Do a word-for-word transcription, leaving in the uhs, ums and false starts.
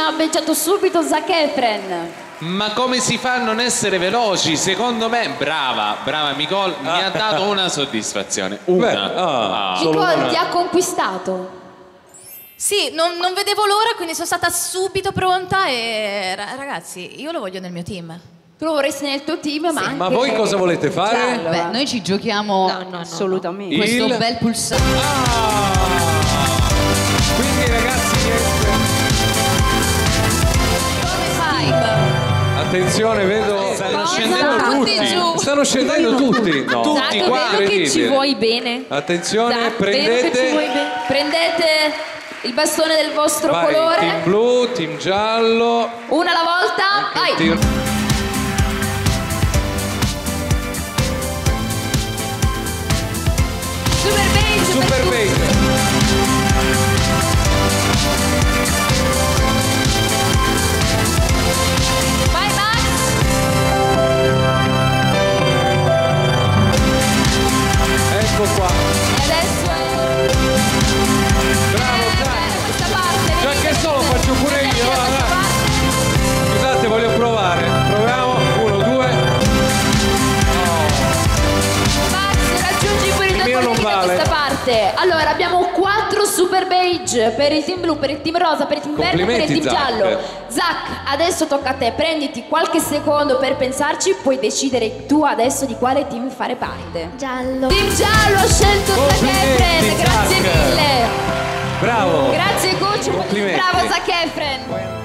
ma ha becciato subito Zac Efren. Ma come si fa a non essere veloci? Secondo me, brava, brava Nicole, ah. mi ha dato una soddisfazione. Una. Beh, ah, ah. Nicole una. ti ha conquistato. Sì, non, non vedevo l'ora, quindi sono stata subito pronta e ragazzi, io lo voglio nel mio team. Tu lo vorresti nel tuo team, sì, ma anche... Ma voi cosa volete fare? Allora. Beh, noi ci giochiamo no, no, no, assolutamente no. questo Il... bel pulsante. Ah! Quindi ragazzi... Come fai? Attenzione, vedo... Stanno scendendo tutti. tutti Stanno scendendo tutti. No. Tutti esatto, qua. Vedo che ci vuoi bene. Attenzione, esatto, prendete... Vedo che ci vuoi bene. Prendete... il bastone del vostro vai, colore. Team blu, team giallo. Una alla volta, vai. Team... Super base, super, super base. Vai, Max. Ecco qua. E adesso è... Bravo. Già che solo faccio pure io, scusate, voglio provare. Proviamo, uno, due. Max, raggiungi per il tuo team da questa parte. Allora, abbiamo quattro super beige per il team blu, per il team rosa, per il team verde e per il team giallo. Zac, adesso tocca a te, prenditi qualche secondo per pensarci, puoi decidere tu adesso di quale team fare parte. Giallo. Team giallo, ho scelto Zac Efren, grazie mille. Bravo! Grazie coach, bravo Zac Efren!